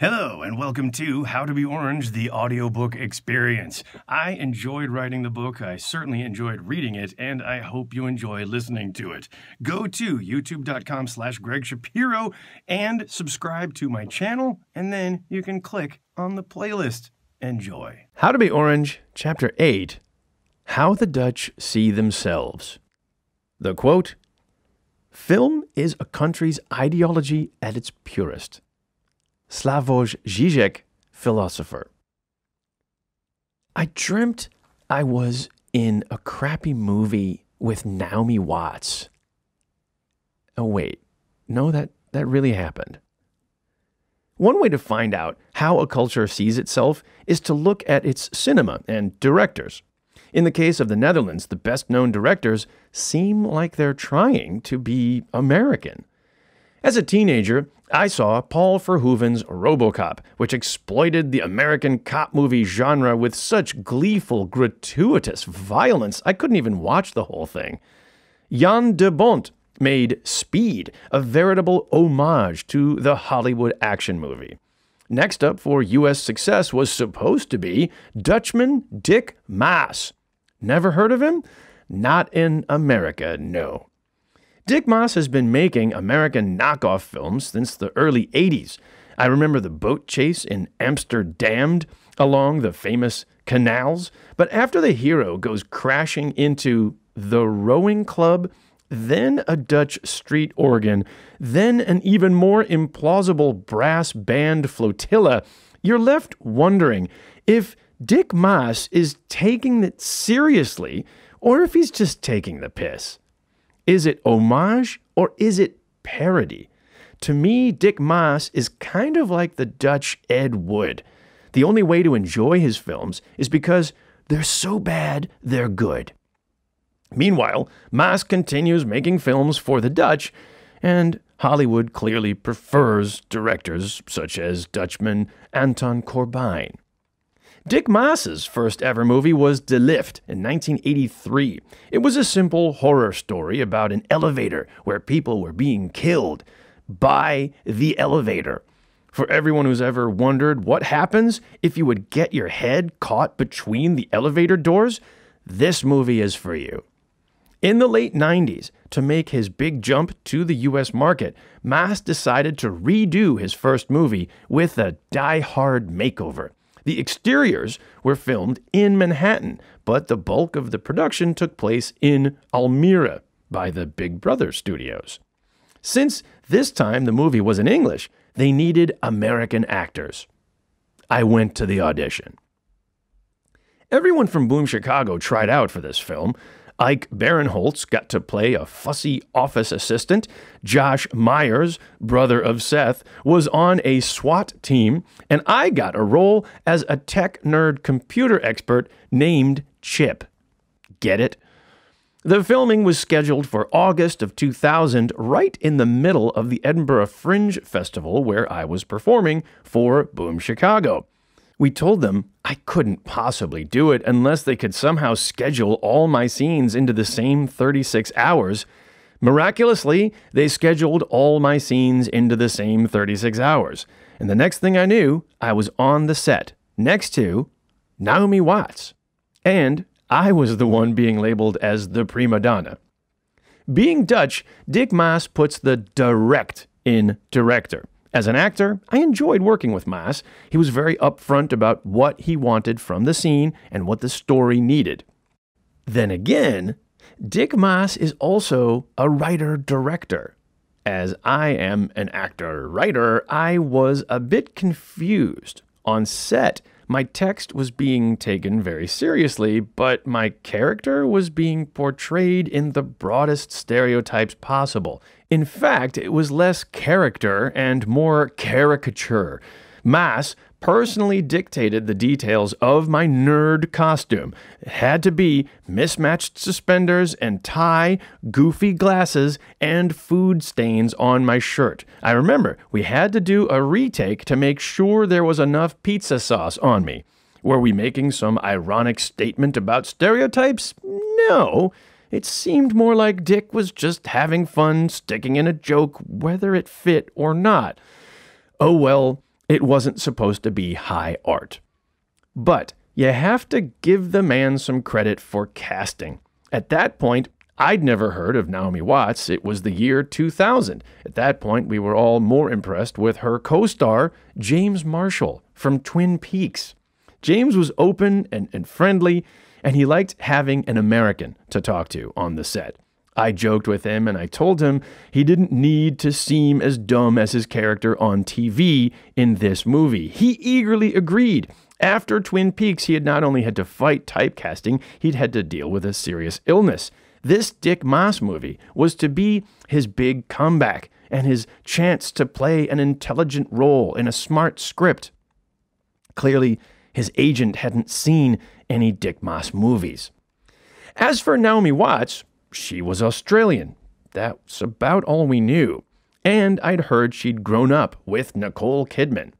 Hello, and welcome to How to Be Orange, the audiobook experience. I enjoyed writing the book, I certainly enjoyed reading it, and I hope you enjoy listening to it. Go to youtube.com/Greg Shapiro and subscribe to my channel, and then you can click on the playlist. Enjoy. How to Be Orange, Chapter 8, How the Dutch See Themselves. The quote, "Film is a country's ideology at its purest." Slavoj Žižek, philosopher. I dreamt I was in a crappy movie with Naomi Watts. Oh wait, no, that really happened. One way to find out how a culture sees itself is to look at its cinema and directors. In the case of the Netherlands, the best-known directors seem like they're trying to be American. As a teenager, I saw Paul Verhoeven's RoboCop, which exploited the American cop movie genre with such gleeful, gratuitous violence, I couldn't even watch the whole thing. Jan de Bont made Speed, a veritable homage to the Hollywood action movie. Next up for U.S. success was supposed to be Dutchman Dick Maas. Never heard of him? Not in America, no. Dick Maas has been making American knockoff films since the early 80s. I remember the boat chase in Amsterdam along the famous canals, but after the hero goes crashing into the rowing club, then a Dutch street organ, then an even more implausible brass band flotilla, you're left wondering if Dick Maas is taking it seriously or if he's just taking the piss. Is it homage or is it parody? To me, Dick Maas is kind of like the Dutch Ed Wood. The only way to enjoy his films is because they're so bad they're good. Meanwhile, Maas continues making films for the Dutch, and Hollywood clearly prefers directors such as Dutchman Anton Corbijn. Dick Maas's first ever movie was De Lift in 1983. It was a simple horror story about an elevator where people were being killed by the elevator. For everyone who's ever wondered what happens if you would get your head caught between the elevator doors, this movie is for you. In the late 90s, to make his big jump to the US market, Maas decided to redo his first movie with a die-hard makeover. The exteriors were filmed in Manhattan, but the bulk of the production took place in Almira by the Big Brother studios. Since this time the movie was in English, they needed American actors. I went to the audition. Everyone from Boom Chicago tried out for this film. Ike Barinholtz got to play a fussy office assistant. Josh Meyers, brother of Seth, was on a SWAT team, and I got a role as a tech nerd computer expert named Chip. Get it? The filming was scheduled for August of 2000, right in the middle of the Edinburgh Fringe Festival where I was performing for Boom Chicago. We told them I couldn't possibly do it unless they could somehow schedule all my scenes into the same 36 hours. Miraculously, they scheduled all my scenes into the same 36 hours. And the next thing I knew, I was on the set next to Naomi Watts. And I was the one being labeled as the prima donna. Being Dutch, Dick Maas puts the direct in director. As an actor, I enjoyed working with Maas. He was very upfront about what he wanted from the scene and what the story needed. Then again, Dick Maas is also a writer-director. As I am an actor-writer, I was a bit confused. On set, my text was being taken very seriously, but my character was being portrayed in the broadest stereotypes possible. In fact, it was less character and more caricature. Maas personally dictated the details of my nerd costume. It had to be mismatched suspenders and tie, goofy glasses, and food stains on my shirt. I remember we had to do a retake to make sure there was enough pizza sauce on me. Were we making some ironic statement about stereotypes? No. It seemed more like Dick was just having fun sticking in a joke, whether it fit or not. Oh well, It wasn't supposed to be high art. But you have to give the man some credit for casting. At that point, I'd never heard of Naomi Watts. It was the year 2000. At that point, we were all more impressed with her co-star, James Marshall from Twin Peaks. James was open and friendly, and he liked having an American to talk to on the set. I joked with him and I told him he didn't need to seem as dumb as his character on TV in this movie. He eagerly agreed. After Twin Peaks, he had not only had to fight typecasting, he'd had to deal with a serious illness. This Dick Maas movie was to be his big comeback and his chance to play an intelligent role in a smart script. Clearly, his agent hadn't seen any Dick Maas movies. As for Naomi Watts, she was Australian. That's about all we knew. And I'd heard she'd grown up with Nicole Kidman.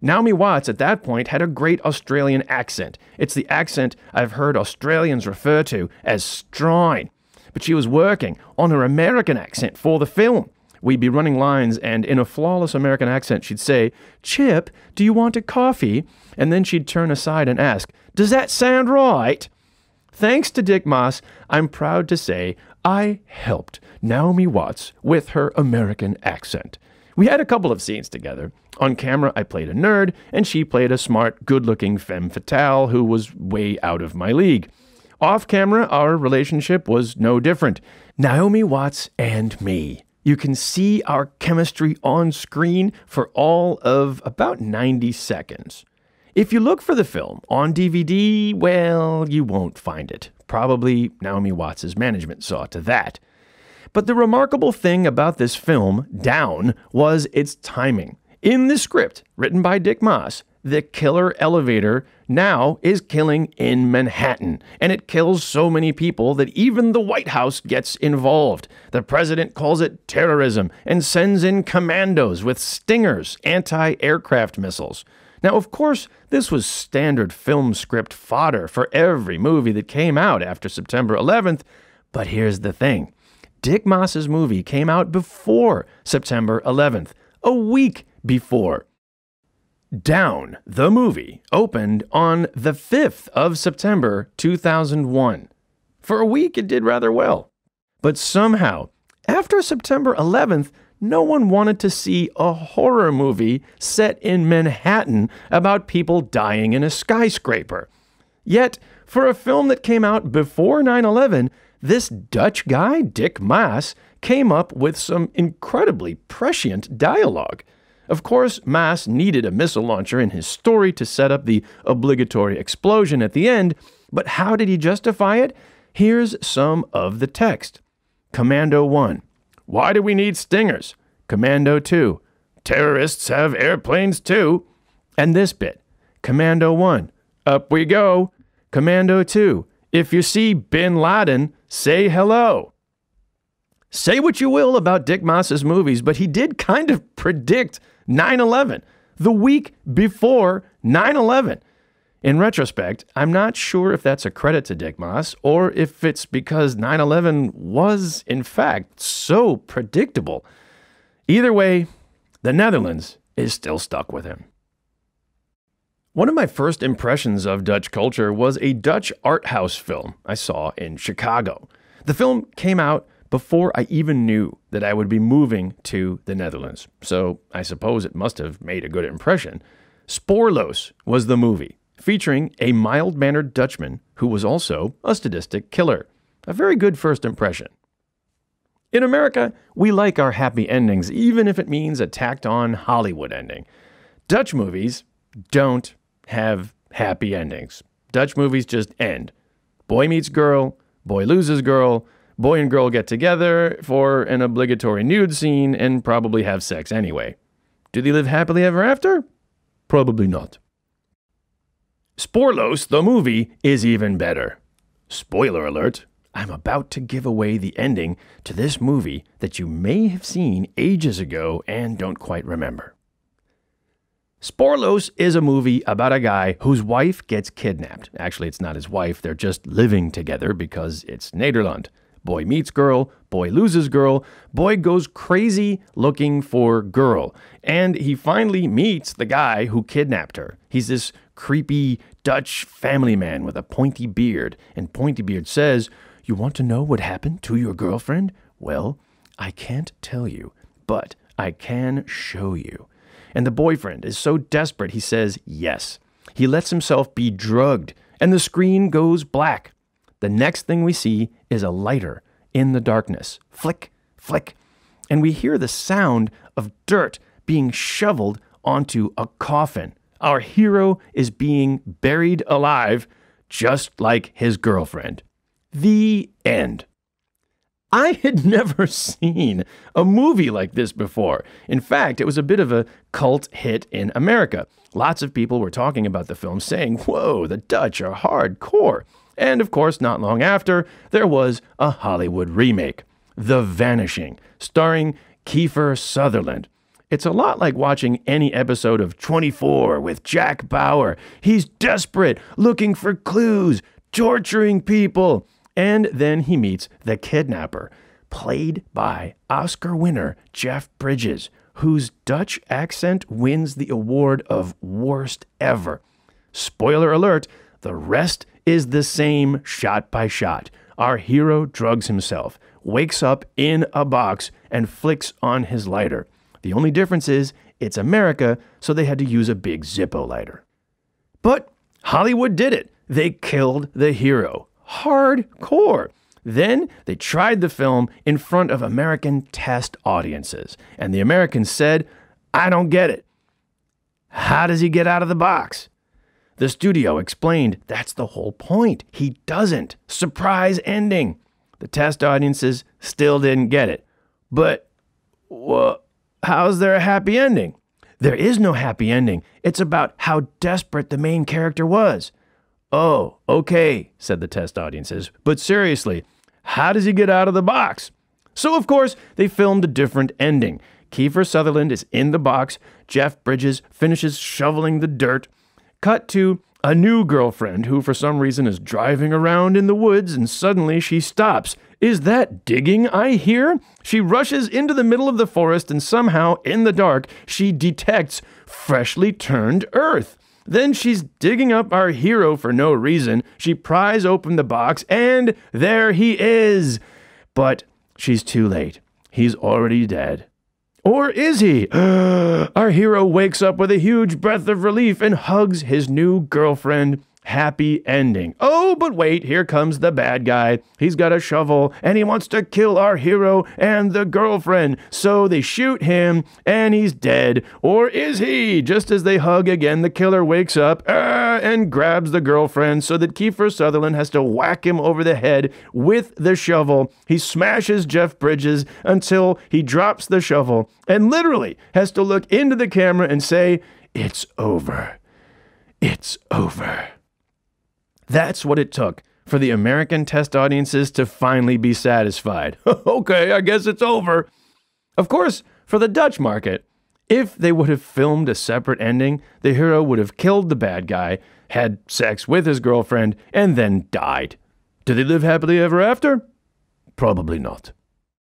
Naomi Watts at that point had a great Australian accent. It's the accent I've heard Australians refer to as strine. But she was working on her American accent for the film. We'd be running lines, and in a flawless American accent, she'd say, "Chip, do you want a coffee?" And then she'd turn aside and ask, "Does that sound right?" Thanks to Dick Maas, I'm proud to say I helped Naomi Watts with her American accent. We had a couple of scenes together. On camera, I played a nerd, and she played a smart, good-looking femme fatale who was way out of my league. Off camera, our relationship was no different. Naomi Watts and me. You can see our chemistry on screen for all of about 90 seconds. If you look for the film on DVD, well, you won't find it. Probably Naomi Watts' management saw to that. But the remarkable thing about this film, Down, was its timing. In the script, written by Dick Maas, the killer elevator now is killing in Manhattan, and it kills so many people that even the White House gets involved. The president calls it terrorism and sends in commandos with stingers, anti-aircraft missiles. Now, of course, this was standard film script fodder for every movie that came out after September 11th, but here's the thing. Dick Maas's movie came out before September 11th, a week before. Down, the movie, opened on the 5th of September 2001. For a week, it did rather well. But somehow, after September 11th, no one wanted to see a horror movie set in Manhattan about people dying in a skyscraper. Yet, for a film that came out before 9/11, this Dutch guy, Dick Maas, came up with some incredibly prescient dialogue. Of course, Maas needed a missile launcher in his story to set up the obligatory explosion at the end, but how did he justify it? Here's some of the text. Commando 1. Why do we need stingers? Commando 2. Terrorists have airplanes too. And this bit. Commando 1. Up we go. Commando 2. If you see Bin Laden, say hello. Say what you will about Dick Maas's movies, but he did kind of predict 9/11, the week before 9/11. In retrospect, I'm not sure if that's a credit to Dick Maas or if it's because 9/11 was, in fact, so predictable. Either way, the Netherlands is still stuck with him. One of my first impressions of Dutch culture was a Dutch art house film I saw in Chicago. The film came out before I even knew that I would be moving to the Netherlands, so I suppose it must have made a good impression. Spoorloos was the movie, featuring a mild-mannered Dutchman who was also a sadistic killer. A very good first impression. In America, we like our happy endings, even if it means a tacked-on Hollywood ending. Dutch movies don't have happy endings. Dutch movies just end. Boy meets girl, boy loses girl, boy and girl get together for an obligatory nude scene and probably have sex anyway. Do they live happily ever after? Probably not. Spoorloos, the movie, is even better. Spoiler alert, I'm about to give away the ending to this movie that you may have seen ages ago and don't quite remember. Spoorloos is a movie about a guy whose wife gets kidnapped. Actually, it's not his wife, they're just living together because it's Nederland. boy meets girl, boy loses girl, boy goes crazy looking for girl. And he finally meets the guy who kidnapped her. He's this creepy Dutch family man with a pointy beard. And Pointy Beard says, "You want to know what happened to your girlfriend? Well, I can't tell you, but I can show you." And the boyfriend is so desperate, he says yes. He lets himself be drugged, and the screen goes black. The next thing we see is a lighter in the darkness. Flick, flick. And we hear the sound of dirt being shoveled onto a coffin. Our hero is being buried alive, just like his girlfriend. The end. I had never seen a movie like this before. In fact, it was a bit of a cult hit in America. Lots of people were talking about the film saying, "Whoa, the Dutch are hardcore." And of course, not long after, there was a Hollywood remake, The Vanishing, starring Kiefer Sutherland. It's a lot like watching any episode of 24 with Jack Bauer. He's desperate, looking for clues, torturing people. And then he meets the kidnapper, played by Oscar winner Jeff Bridges, whose Dutch accent wins the award of worst ever. Spoiler alert, the rest is the same shot by shot. Our hero drugs himself, wakes up in a box, and flicks on his lighter. The only difference is it's America, so they had to use a big Zippo lighter. But Hollywood did it. They killed the hero. Hardcore. Then they tried the film in front of American test audiences, and the Americans said, "I don't get it. How does he get out of the box?" The studio explained, "That's the whole point. He doesn't. Surprise ending." The test audiences still didn't get it. But, well, how's there a happy ending? There is no happy ending. It's about how desperate the main character was. "Oh, okay," said the test audiences, "but seriously, how does he get out of the box?" So, of course, they filmed a different ending. Kiefer Sutherland is in the box. Jeff Bridges finishes shoveling the dirt. Cut to a new girlfriend who, for some reason, is driving around in the woods, and suddenly she stops. Is that digging I hear? She rushes into the middle of the forest, and somehow, in the dark, she detects freshly turned earth. Then she's digging up our hero for no reason. She pries open the box, and there he is. But she's too late. He's already dead. Or is he? Our hero wakes up with a huge breath of relief and hugs his new girlfriend. Happy ending. Oh, but wait, here comes the bad guy. He's got a shovel, and he wants to kill our hero and the girlfriend. So they shoot him, and he's dead. Or is he? Just as they hug again, the killer wakes up and grabs the girlfriend so that Kiefer Sutherland has to whack him over the head with the shovel. He smashes Jeff Bridges until he drops the shovel and literally has to look into the camera and say, "It's over. It's over." That's what it took for the American test audiences to finally be satisfied. "Okay, I guess it's over." Of course, for the Dutch market, if they would have filmed a separate ending, the hero would have killed the bad guy, had sex with his girlfriend, and then died. Do they live happily ever after? Probably not.